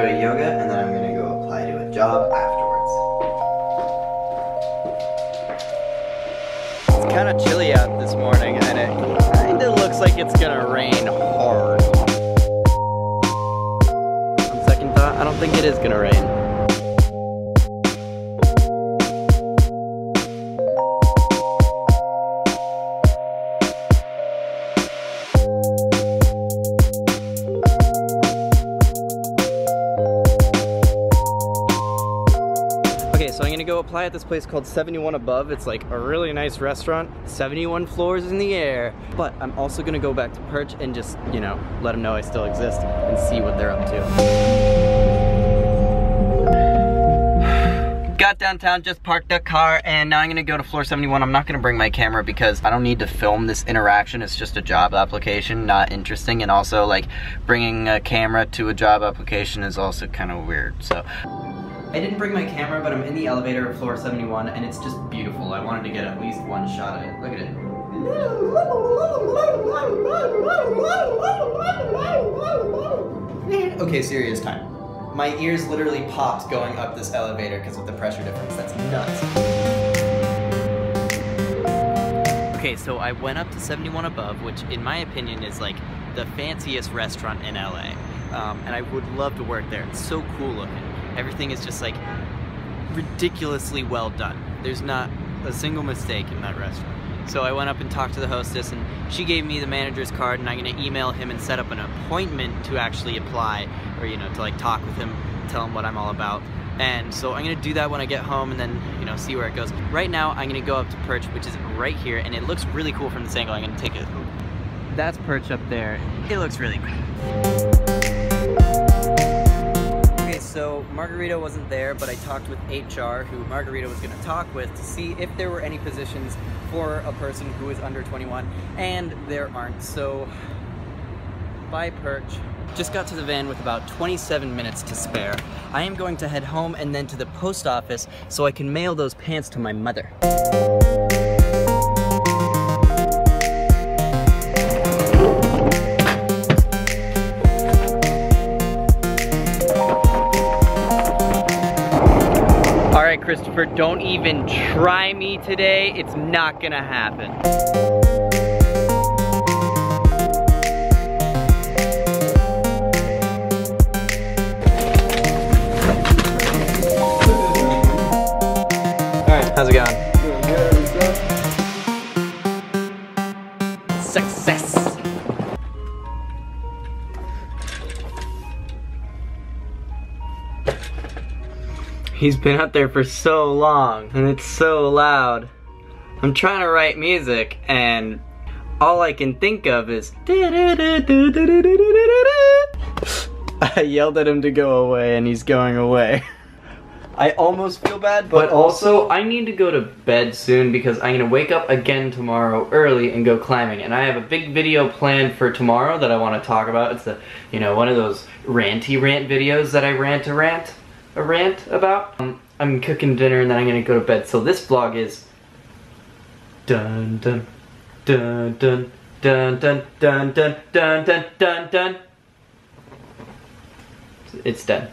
go to yoga, and then I'm going to go apply to a job afterwards. It's kind of chilly out this morning, and it kind of looks like it's going to rain hard. On second thought, I don't think it is going to rain. So I'm gonna go apply at this place called 71 Above. It's like a really nice restaurant, 71 floors in the air. But I'm also gonna go back to Perch and just, you know, let them know I still exist and see what they're up to. Got downtown, just parked the car, and now I'm gonna go to floor 71. I'm not gonna bring my camera because I don't need to film this interaction. It's just a job application, not interesting. And also, like, bringing a camera to a job application is also kind of weird, so. I didn't bring my camera, but I'm in the elevator of floor 71, and it's just beautiful. I wanted to get at least one shot at it. Look at it. Okay, serious time. My ears literally popped going up this elevator because of the pressure difference. That's nuts. Okay, so I went up to 71 Above, which in my opinion is like the fanciest restaurant in LA. And I would love to work there. It's so cool looking. Everything is just like ridiculously well done. There's not a single mistake in that restaurant. So I went up and talked to the hostess, and she gave me the manager's card, and I'm gonna email him and set up an appointment to actually apply, or, you know, to like talk with him, tell him what I'm all about. And so I'm gonna do that when I get home, and then, you know, see where it goes. Right now I'm gonna go up to Perch, which is right here, and it looks really cool from this angle. I'm gonna take it. That's Perch up there. It looks really cool. So Margarita wasn't there, but I talked with HR, who Margarita was going to talk with, to see if there were any positions for a person who is under 21, and there aren't, so bye Perch. Just got to the van with about 27 minutes to spare. I am going to head home and then to the post office so I can mail those pants to my mother. Alright, Christopher, don't even try me today. It's not gonna happen. Alright, how's it going? Doing good. Success! He's been up there for so long, and it's so loud. I'm trying to write music, and all I can think of is... I yelled at him to go away, and he's going away. I almost feel bad, but also, I need to go to bed soon because I'm gonna wake up again tomorrow early and go climbing. And I have a big video planned for tomorrow that I want to talk about. It's, you know, one of those ranty rant videos that I rant about. I'm cooking dinner and then I'm gonna go to bed. So this vlog is dun dun dun dun dun dun dun dun dun dun dun dun. It's done.